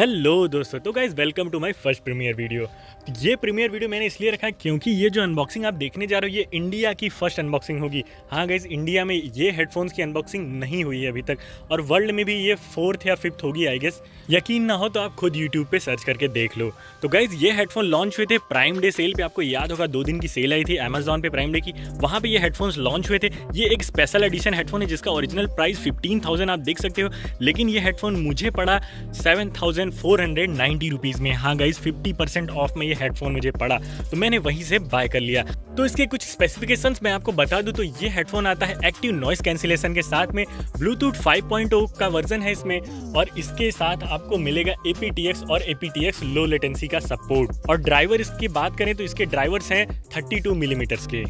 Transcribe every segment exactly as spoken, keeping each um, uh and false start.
Hello दोस्तों, तो guys welcome to my first premiere video. ये प्रीमियर वीडियो मैंने इसलिए रखा है क्योंकि ये जो अनबॉक्सिंग आप देखने जा रहे हो ये इंडिया की फर्स्ट अनबॉक्सिंग होगी। हाँ गाइज, इंडिया में ये हेडफोन्स की अनबॉक्सिंग नहीं हुई है अभी तक और वर्ल्ड में भी ये फोर्थ या फिफ्थ होगी आई गेस। यकीन ना हो तो आप खुद यूट्यूब पर सर्च करके देख लो। तो गाइज ये हेडफोन लॉन्च हुए थे प्राइम डे सेल पर। आपको याद होगा दो दिन की सेल आई थी अमेजॉन पे प्राइम डे की, वहाँ पर ये हेडफोन्स लॉन्च हुए थे। ये एक स्पेशल एडिशन हेडफोन है जिसका ओरिजिनल प्राइस फिफ्टीन थाउजेंड आप देख सकते हो, लेकिन ये हेडफोन मुझे पड़ा seven thousand four hundred ninety rupees में। हाँ गाइज, फिफ्टी परसेंट ऑफ में ये हेडफोन मुझे पड़ा तो मैंने वहीं से बाय कर लिया। तो इसके कुछ स्पेसिफिकेशंस मैं आपको बता दूं तो ये हेडफोन आता है एक्टिव नॉइस कैंसिलेशन के साथ में, ब्लूटूथ फाइव पॉइंट ज़ीरो का वर्जन है इसमें, और इसके साथ आपको मिलेगा aptX और aptX लो लेटेंसी का सपोर्ट। और ड्राइवर इसकी बात करें तो इसके ड्राइवर्स हैं थर्टी टू मिलीमीटर्स के।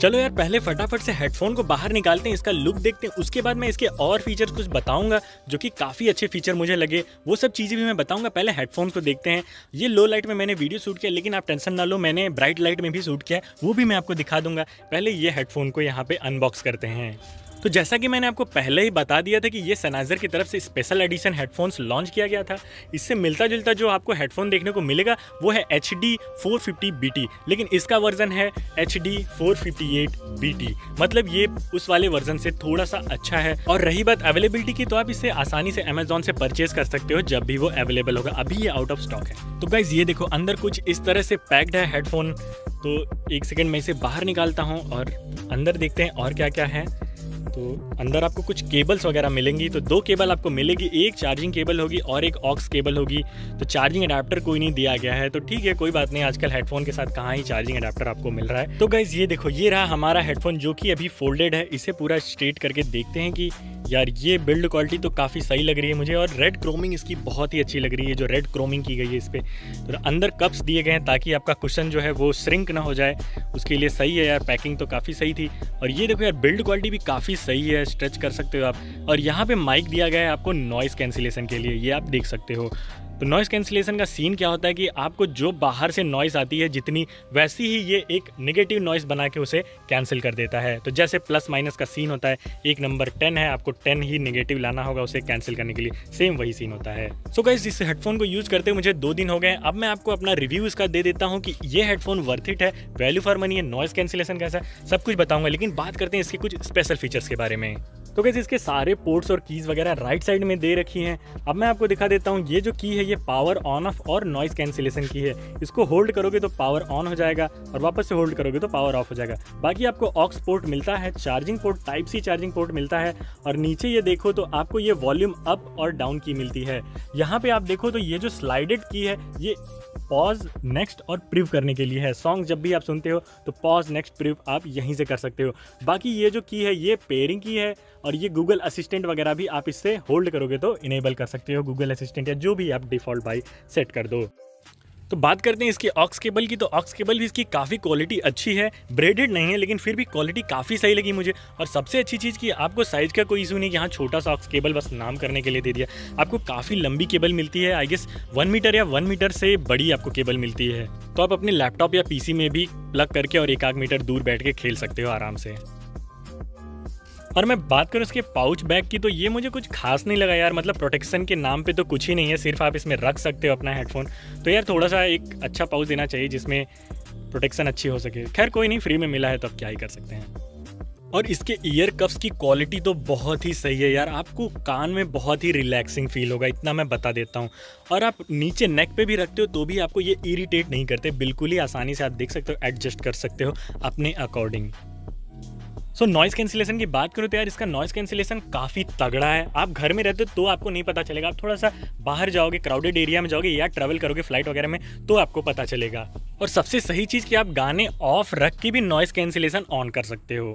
चलो यार, पहले फटाफट से हेडफोन को बाहर निकालते हैं, इसका लुक देखते हैं, उसके बाद मैं इसके और फीचर्स कुछ बताऊंगा जो कि काफ़ी अच्छे फीचर मुझे लगे, वो सब चीज़ें भी मैं बताऊंगा। पहले हेडफोन को देखते हैं। ये लो लाइट में मैंने वीडियो शूट किया, लेकिन आप टेंशन ना लो, मैंने ब्राइट लाइट में भी शूट किया है, वो भी मैं आपको दिखा दूंगा। पहले ये हेडफोन को यहाँ पर अनबॉक्स करते हैं। तो जैसा कि मैंने आपको पहले ही बता दिया था कि ये सेनहाइज़र की तरफ से स्पेशल एडिशन हेडफोन्स लॉन्च किया गया था। इससे मिलता जुलता जो आपको हेडफोन देखने को मिलेगा वो है H D four fifty B T, लेकिन इसका वर्जन है H D four fifty eight B T, मतलब ये उस वाले वर्जन से थोड़ा सा अच्छा है। और रही बात अवेलेबिलिटी की, तो आप इसे आसानी से अमेजोन से परचेज कर सकते हो जब भी वो अवेलेबल होगा, अभी ये आउट ऑफ स्टॉक है। तो गाइज ये देखो, अंदर कुछ इस तरह से पैक्ड है हेडफोन। तो एक सेकेंड में इसे बाहर निकालता हूँ और अंदर देखते हैं और क्या क्या है। तो अंदर आपको कुछ केबल्स वगैरह मिलेंगी, तो दो केबल आपको मिलेगी, एक चार्जिंग केबल होगी और एक ऑक्स केबल होगी। तो चार्जिंग अडाप्टर कोई नहीं दिया गया है, तो ठीक है, कोई बात नहीं, आजकल हेडफोन के साथ कहाँ ही चार्जिंग अडाप्टर आपको मिल रहा है। तो गाइज ये देखो, ये रहा हमारा हेडफोन जो कि अभी फोल्डेड है। इसे पूरा स्ट्रेट करके देखते हैं कि यार ये बिल्ड क्वालिटी तो काफ़ी सही लग रही है मुझे, और रेड क्रोमिंग इसकी बहुत ही अच्छी लग रही है, जो रेड क्रोमिंग की गई है इस पर। तो अंदर कप्स दिए गए हैं ताकि आपका कुशन जो है वो श्रिंक ना हो जाए, उसके लिए सही है यार। पैकिंग तो काफ़ी सही थी, और ये देखो यार बिल्ड क्वालिटी भी काफ़ी सही है, स्ट्रेच कर सकते हो आप। और यहाँ पे माइक दिया गया है आपको नॉइस कैंसिलेशन के लिए, ये आप देख सकते हो। तो नॉइस कैंसिलेशन का सीन क्या होता है कि आपको जो बाहर से नॉइस आती है जितनी, वैसी ही ये एक नेगेटिव नॉइस बना के उसे कैंसिल कर देता है। तो जैसे प्लस माइनस का सीन होता है, एक नंबर टेन है, आपको टेन ही नेगेटिव लाना होगा उसे कैंसिल करने के लिए, सेम वही सीन होता है। सो गाइस इस हेडफोन को यूज़ करते हुए मुझे दो दिन हो गए। अब मैं आपको अपना रिव्यू इसका दे देता हूँ कि ये हेडफोन वर्थ इट है, वैल्यू फॉर मनी है, नॉइस कैंसिलेशन कैसा है, सब कुछ बताऊँगा। लेकिन बात करते हैं इसके कुछ स्पेशल फीचर्स के बारे में। तो गाइस इसके सारे पोर्ट्स और कीज़ वगैरह राइट साइड में दे रखी हैं। अब मैं आपको दिखा देता हूँ, ये जो की है ये पावर ऑन ऑफ और नॉइस कैंसिलेशन की है। इसको होल्ड करोगे तो पावर ऑन हो जाएगा और वापस से होल्ड करोगे तो पावर ऑफ हो जाएगा। बाकी आपको ऑक्स पोर्ट मिलता है, charging port, type C charging port मिलता है, और नीचे ये देखो तो आपको ये वॉल्यूम अप और डाउन की मिलती है। यहाँ पे आप देखो तो ये जो स्लाइडेड की है ये पॉज, नेक्स्ट और प्रिव करने के लिए है। सॉन्ग जब भी आप सुनते हो तो पॉज, नेक्स्ट, प्रिव आप यहीं से कर सकते हो। बाकी ये जो की है ये पेयरिंग की है, और ये गूगल असिस्टेंट वगैरह भी आप इससे होल्ड करोगे तो इनेबल कर सकते हो, गूगल असिस्टेंट या जो भी आप डिफ़ॉल्ट बाई सेट कर दो। तो बात करते हैं इसकी ऑक्स केबल की। तो ऑक्स केबल भी इसकी काफ़ी क्वालिटी अच्छी है, ब्रेडेड नहीं है लेकिन फिर भी क्वालिटी काफ़ी सही लगी मुझे। और सबसे अच्छी चीज़ कि आपको साइज़ का कोई इशू नहीं, यहाँ छोटा सा ऑक्स केबल बस नाम करने के लिए दे दिया। आपको काफ़ी लंबी केबल मिलती है, आई गेस वन मीटर या वन मीटर से बड़ी आपको केबल मिलती है। तो आप अपने लैपटॉप या पीसी में भी प्लग करके और एक आध मीटर दूर बैठ के खेल सकते हो आराम से। और मैं बात करूँ इसके पाउच बैग की, तो ये मुझे कुछ खास नहीं लगा यार, मतलब प्रोटेक्शन के नाम पे तो कुछ ही नहीं है, सिर्फ आप इसमें रख सकते हो अपना हेडफोन। तो यार थोड़ा सा एक अच्छा पाउच देना चाहिए जिसमें प्रोटेक्शन अच्छी हो सके। खैर कोई नहीं, फ्री में मिला है तो अब क्या ही कर सकते हैं। और इसके ईयर कप्स की क्वालिटी तो बहुत ही सही है यार, आपको कान में बहुत ही रिलैक्सिंग फील होगा, इतना मैं बता देता हूँ। और आप नीचे नेक पे भी रखते हो तो भी आपको ये इरिटेट नहीं करते, बिल्कुल ही आसानी से आप देख सकते हो, एडजस्ट कर सकते हो अपने अकॉर्डिंग। सो नॉइस कैंसिलेशन की बात करो तो यार इसका नॉइस कैंसिलेशन काफ़ी तगड़ा है। आप घर में रहते हो तो आपको नहीं पता चलेगा, आप थोड़ा सा बाहर जाओगे, क्राउडेड एरिया में जाओगे या ट्रैवल करोगे फ्लाइट वगैरह में तो आपको पता चलेगा। और सबसे सही चीज़ कि आप गाने ऑफ रख के भी नॉइस कैंसिलेशन ऑन कर सकते हो।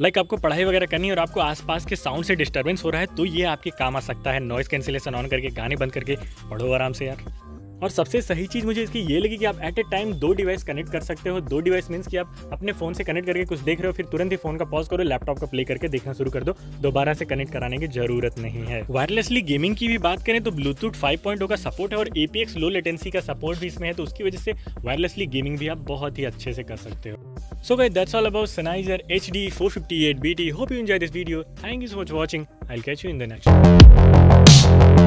लाइक like आपको पढ़ाई वगैरह करनी है और आपको आसपास के साउंड से डिस्टर्बेंस हो रहा है तो ये आपके काम आ सकता है, नॉइस कैंसिलेशन ऑन करके गाने बंद करके पढ़ो आराम से यार। और सबसे सही चीज़ मुझे इसकी ये लगी कि आप एट ए टाइम दो डिवाइस कनेक्ट कर सकते हो। दो डिवाइस मीन्स कि आप अपने फ़ोन से कनेक्ट करके कुछ देख रहे हो, फिर तुरंत ही फ़ोन का पॉज करो, लैपटॉप का प्ले करके देखना शुरू कर दो, दोबारा से कनेक्ट कराने की जरूरत नहीं है। वायरलेसली गेमिंग की भी बात करें तो ब्लूटूथ फाइव पॉइंट ज़ीरो का सपोर्ट है और aptX लो लेटेंसी का सपोर्ट भी इसमें है, तो उसकी वजह से वायरलेसली गेमिंग भी आप बहुत ही अच्छे से कर सकते हो। So guys that's all about Sennheiser H D four fifty eight B T. Hope you enjoy this video. Thank you so much watching. I will catch you in the next.